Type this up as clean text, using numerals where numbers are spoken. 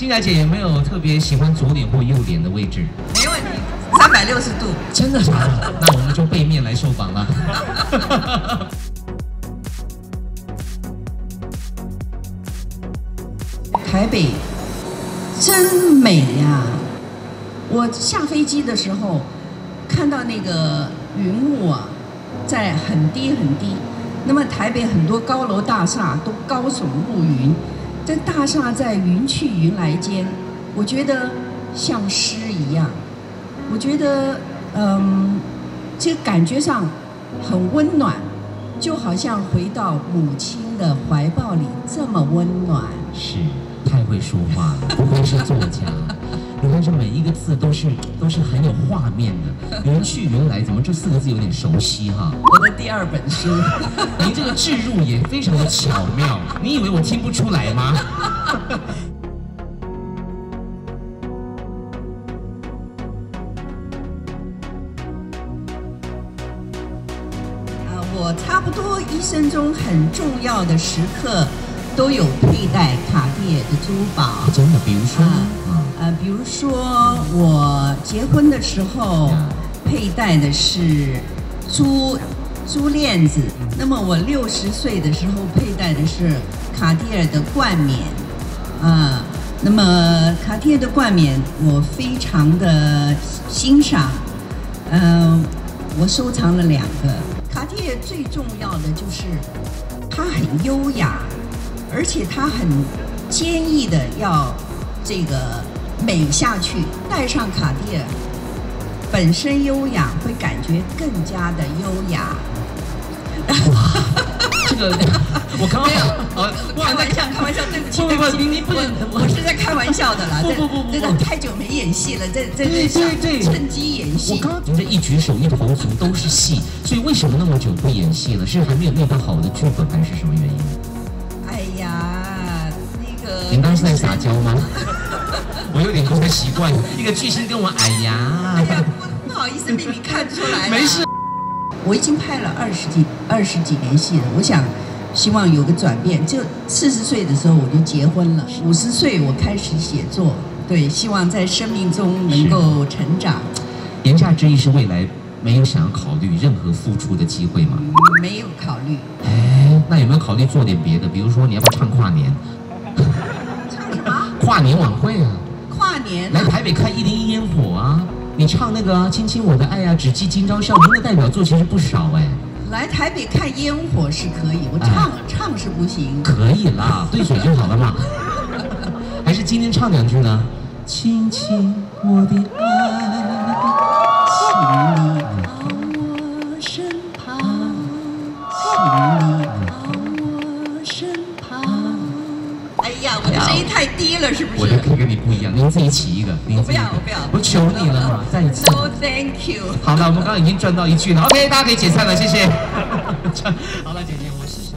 金来姐有没有特别喜欢左脸或右脸的位置？没问题，360度。真的吗？那我们就背面来受访了。台北真美呀！我下飞机的时候看到那个云雾啊，在很低很低。那么台北很多高楼大厦都高耸入云，这大厦在云去云来间，我觉得像诗一样。我觉得，这感觉上很温暖，就好像回到母亲的怀抱里，这么温暖。是。 太会说话了，不愧是作家。你看这每一个字都是很有画面的。云去云来，怎么这4个字有点熟悉哈？我的第2本书，您这个置入也非常的巧妙。你以为我听不出来吗？我差不多一生中很重要的时刻。 都有佩戴卡地亚的珠宝，真的，比如说，比如说我结婚的时候佩戴的是珠链子，那么我60岁的时候佩戴的是卡地亚的冠冕，那么卡地亚的冠冕我非常的欣赏，我收藏了2个。卡地亚最重要的就是它很优雅。 而且它很坚毅的要这个美下去，戴上卡地亚本身优雅，会感觉更加的优雅。这个我刚刚开玩笑，对不起，对不起，您不能，我是在开玩笑的啦。不，这个太久没演戏了，这趁机演戏。我刚刚您这一举手一投足都是戏，所以为什么那么久不演戏了？是还没有弄到好的剧本，还是什么原因？ 哎呀，那个，您刚是在撒娇吗？我有点不太习惯，一个巨星跟我哎呀，哎呀不好意思被你看出来了。没事，我已经拍了二十几年戏了，我想希望有个转变。就40岁的时候我就结婚了，50岁我开始写作，对，希望在生命中能够成长。言下之意是未来没有想要考虑任何付出的机会吗？没有考虑。哎。 那有没有考虑做点别的？比如说，你要不要唱跨年？唱什么？跨年晚会啊！跨年、啊、来台北看101烟火啊！你唱那个、啊《亲亲我的爱》啊，《只记今朝笑》，您的代表作其实不少哎。来台北看烟火是可以，我唱是不行。可以啦，对嘴就好了嘛。还是今天唱两句呢？亲亲我的爱，请你到我身旁，请你。 声音太低了，是不是？我就可以跟你不一样，您自己起一个。我不要，我不要，我求你了嘛！再一次。No, thank you。好了，我们刚刚已经赚到一句了。OK， 大家可以解散了，谢谢。好了，姐姐，我是。